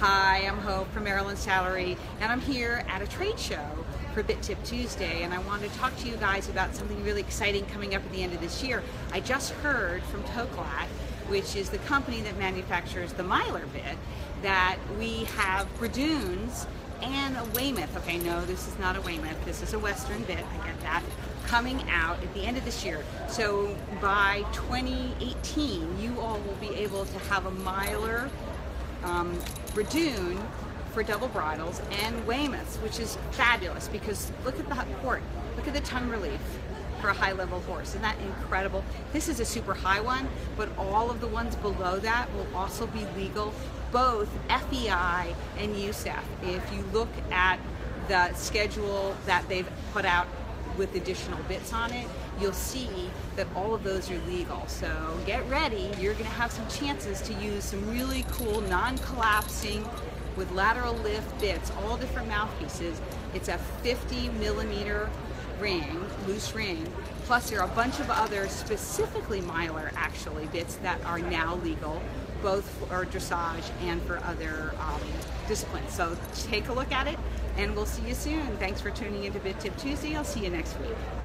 Hi, I'm Hope from Maryland Saddlery, and I'm here at a trade show for Bit Tip Tuesday, and I wanted to talk to you guys about something really exciting coming up at the end of this year. I just heard from Toklat, which is the company that manufactures the Myler bit, that we have Bradoons and a Weymouth. Okay, no, this is not a Weymouth. This is a Western bit, I get that, coming out at the end of this year. So by 2018, you all will be able to have a Myler Bradoon for double bridles and Weymouths, which is fabulous because look at the port, look at the tongue relief for a high level horse. Isn't that incredible? This is a super high one, but all of the ones below that will also be legal, both FEI and USEF. If you look at the schedule that they've put out with additional bits on it, you'll see that all of those are legal. So get ready, you're gonna have some chances to use some really cool non-collapsing with lateral lift bits, all different mouthpieces. It's a 50mm ring, loose ring, plus there are a bunch of other specifically Myler actually bits that are now legal, both for dressage and for other disciplines. So take a look at it, and we'll see you soon. Thanks for tuning into Bit Tip Tuesday. I'll see you next week.